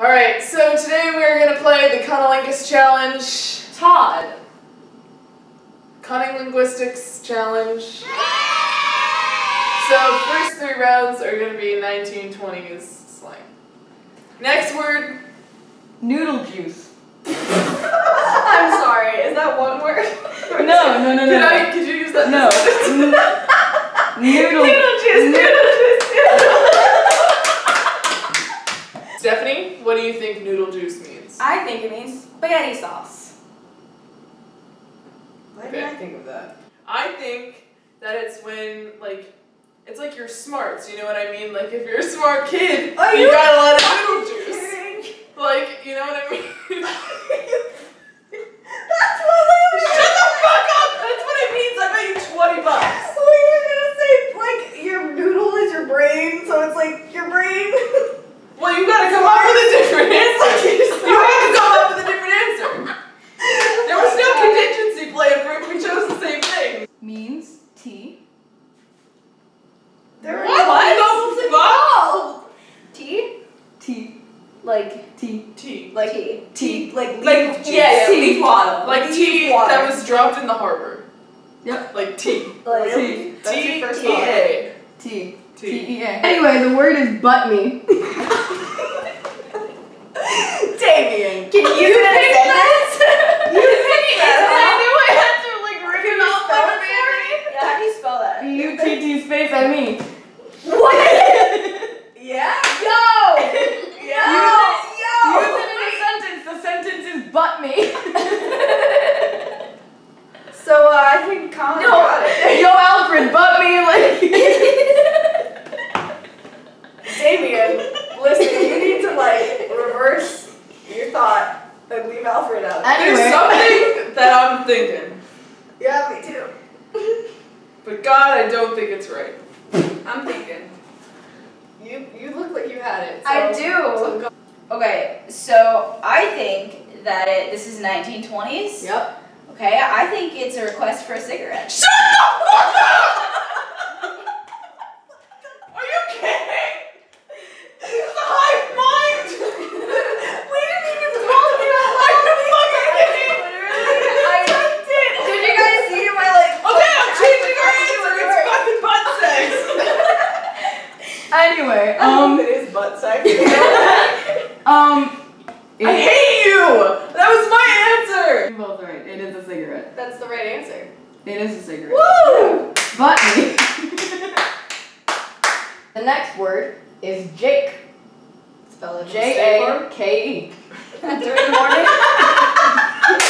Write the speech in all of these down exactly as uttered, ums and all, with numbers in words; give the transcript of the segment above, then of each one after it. Alright, so today we are going to play the Cunning Linguist Challenge. Todd. Cunning Linguistics Challenge. So, first three rounds are going to be nineteen twenties slang. Next word. Noodle juice. I'm sorry, is that one word? No, no, no, no. Could, I, could you use that? No. Noodle. Noodle juice, noodle juice, noodle juice. Stephanie, what do you think noodle juice means? I think it means spaghetti sauce. Why okay. did I think of that? I think that it's when, like, it's like your smarts, you know what I mean? Like, if you're a smart kid, oh, you, you got a lot of noodle juice. Like, you know what I mean? That's what I mean! Shut the fuck up! That's what it means! I bet you twenty bucks! Well, you were gonna say, like, your noodle is your brain, so it's like, your brain... Well, you gotta come up with a different answer! You have to come up with a different answer! There was no contingency plan for if we chose the same thing! Means tea. There what? What? Tea? Tea. Like tea. Tea. Like tea. Tea. Like leaf, like, juice. Yeah, yeah, tea. Leaf water. Like leaf tea water. That was dropped in the harbor. Yep. Like tea. Like tea. That's tea. Your first T E A. Tea. T E A. Anyway, the word is butt me. Damien, can you, you pick that? You pick that? I knew I had to like ring it off for me. Yeah, how do you spell that? U T T space I mean. What? Yeah. Yo. Yo! Yo! Use it in a sentence. The sentence is butt me. So uh, I think Connor no. got it. Yo, Alfred, butt me like. Damien, listen, you need to like reverse your thought and leave Alfred out. Anyway. There's something that I'm thinking. Yeah, me too. But God, I don't think it's right. I'm thinking. You, you look like you had it. So I do. So okay, so I think that it, this is nineteen twenties. Yep. Okay, I think it's a request for a cigarette. Shut the fuck up! Are you kidding? It's a hive mind! We didn't even talk about it. I'm fucking kidding! I liked it! Did you guys see my like... Okay, I'm changing our answer. It's fucking butt sex! Anyway, um, it is butt sex. um, it, I hate you. That was my answer. You're both right. It is a cigarette. That's the right answer. It is a cigarette. Woo! Butt me. The next word is Jake. Spell it J A K E. That's right. In the morning.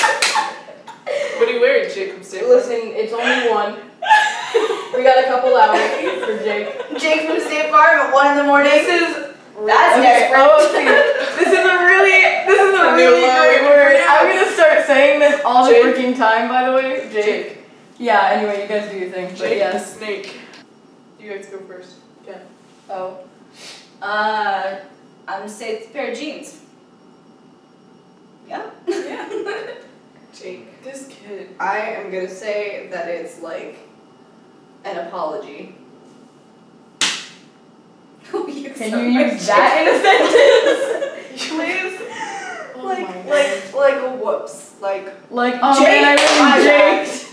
What are you wearing, Jake from State Farm? Listen, it's only one. We got a couple hours for Jake. Jake from State Farm at one in the morning. This is that's okay. Oh, this is a really this is a, a really great word. Yeah. I'm gonna start saying this all Jake. The freaking time. By the way, Jake. Jake. Yeah. Anyway, you guys do your thing. Jake but yeah. The snake. You guys go first. Yeah. Oh. Uh, I'm gonna say it's a pair of jeans. Yeah. Yeah. Jake. This kid. I am gonna say that it's like. An apology. Oh, you can you use shit. That in a sentence? Please? Oh like, like, like a whoops. Like, like, oh Jake, man, I really jaked.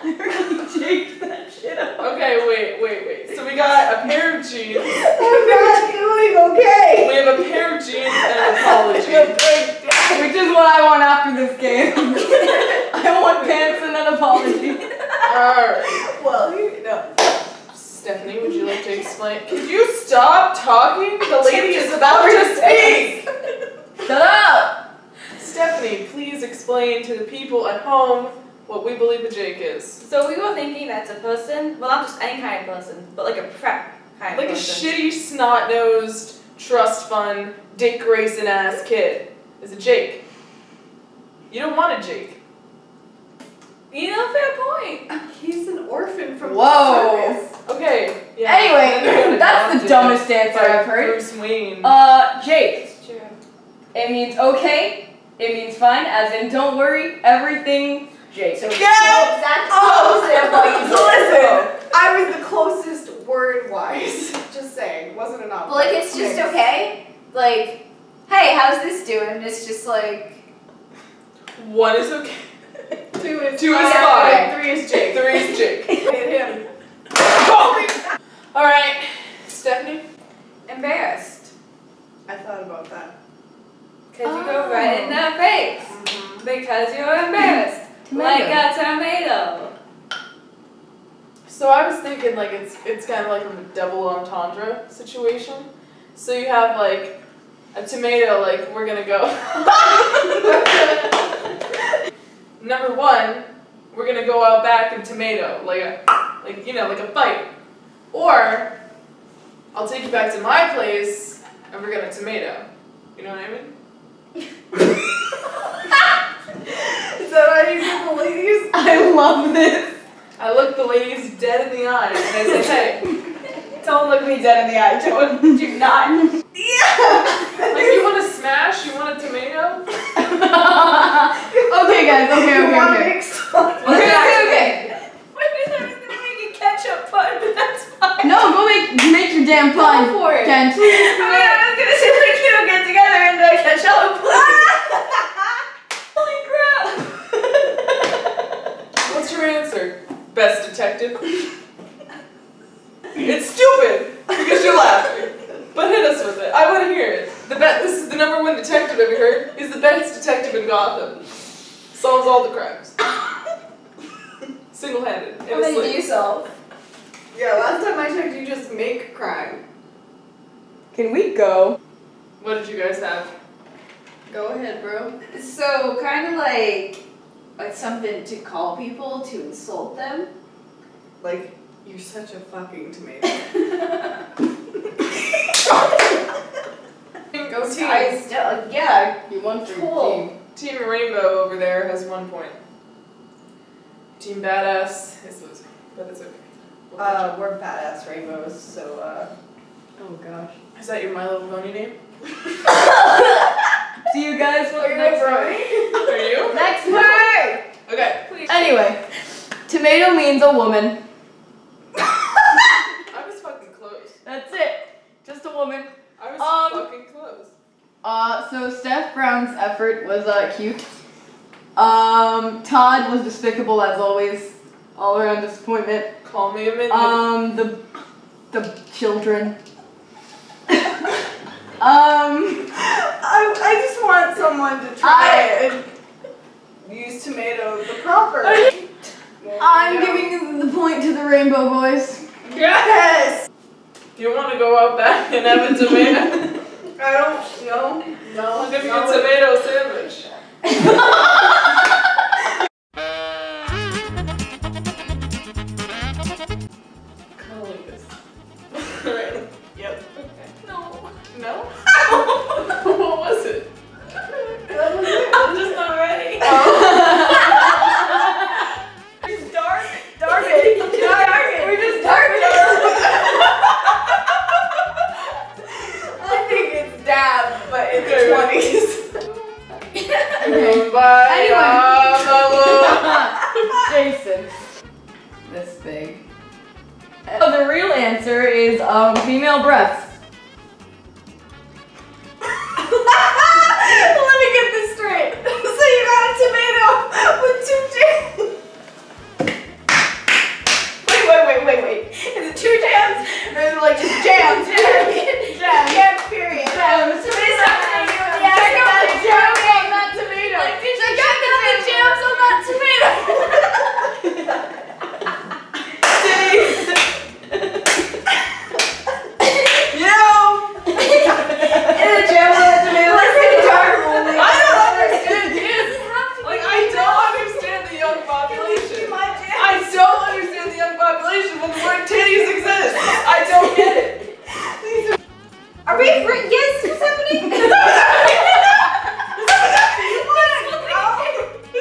I really jaked that shit up. Okay, wait, wait, wait. So we got a pair of jeans. We're not doing okay. We have a pair of jeans and an apology. Which is what I want after this game. I want pants and an apology. Well, you know. Stephanie, would you like to explain? Could you stop talking? The lady is about to speak! Shut up! Stephanie, please explain to the people at home what we believe a Jake is. So we were thinking that's a person, well not just any kind of person, but like a prep kind of person. Like a shitty, snot-nosed, trust fund, Dick Grayson-ass kid is a Jake. You don't want a Jake. You know, fair point. He's an orphan from Whoa. The service. Okay. Yeah. Anyway, that's the dumbest answer I've heard. Bruce Wayne. Uh, Jake. It's true. It means okay. It means fine, as in don't worry, everything. Jake. So yeah. So that's oh. Listen, I was the closest word-wise. Just saying, wasn't an option. Well, like it's just okay. like, hey, how's this doing? It's just like, one is okay. Two is Two is fine. Three is Jake. Three is Jake. Hit him. All right, Stephanie. Embarrassed. I thought about that. Cause oh. you go right in their face. Mm-hmm. Because you're embarrassed. Like a tomato. So I was thinking, like, it's it's kind of like a double entendre situation. So you have like a tomato, like, we're gonna go. Number one, we're gonna go out back and tomato, like a, like, you know, like a fight. Or I'll take you back to my place and we're gonna tomato. You know what I mean? Is that how you look the ladies? I love this. I look the ladies dead in the eye and I say, hey, don't look me dead in the eye, Joan. Do not. Yeah. Like, you want to smash? You want a tomato? Okay, guys. Okay, okay, okay. Okay, okay, okay. Why did I make a ketchup pun? But that's fine. No, go make make your damn pun. Go for it. Kent. I mean, I was gonna say like you don't get together and uh, catch up. Holy crap! What's your answer, best detective? It's stupid because you're laughing. But hit us with it. I want to hear it. The best. This is the number one detective I've heard. He's the best detective in Gotham. Solves all the crimes. Single-handed. How many do you solve? Yeah, last time I checked, you just make crime. Can we go? What did you guys have? Go ahead, bro. So kind of like like something to call people to insult them. Like, you're such a fucking tomato. Go team. I still, yeah, you won for your team. Team Rainbow over there has one point. Team Badass is losing, but it's okay. We'll uh, we're Badass Rainbows, so uh. Oh gosh. Is that your My Little Pony name? Do you guys want to next word? Are you? Next word. Okay. Please. Anyway, tomato means a woman. I was fucking close. That's it. Just a woman. I was um, fucking close. Uh, so Steph Brown's effort was uh, cute. Um, Todd was despicable as always. All around disappointment. Call me a minute. Um, the the children. um, I I just want someone to try I, and use tomato the proper. I'm giving the point to the Rainbow Boys. Yes. You want to go out back and have a tomato? I don't know. No. I'll give you a tomato sandwich. Calling this. Right. Yep. Okay. No. No? What was it? That was it. I'm just not ready. Oh. It's dark. Dark it. Dark it. We're just dark it. Dab, but in the twenties. Okay. Bye. Anyway. Jason. This big. Oh, the real answer is um, female breasts. Let me get this straight. So you got a tomato with two jams. Wait, wait, wait, wait, wait. Is it two jams? Or is it like just jams? Jams. Jam. Jam. Period. Um, so what is happening? Yeah, check out the jams on that tomato. Like, check out the jams on that tomato. You know, the jams on that tomato. Let's get dark. I don't understand this. Like, I don't understand the young population. I don't understand the young population when the word titties exists. I don't get it. Are we free? Yes, what's happening? Is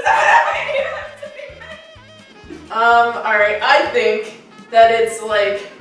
that what's happening? Um, alright, I think that it's like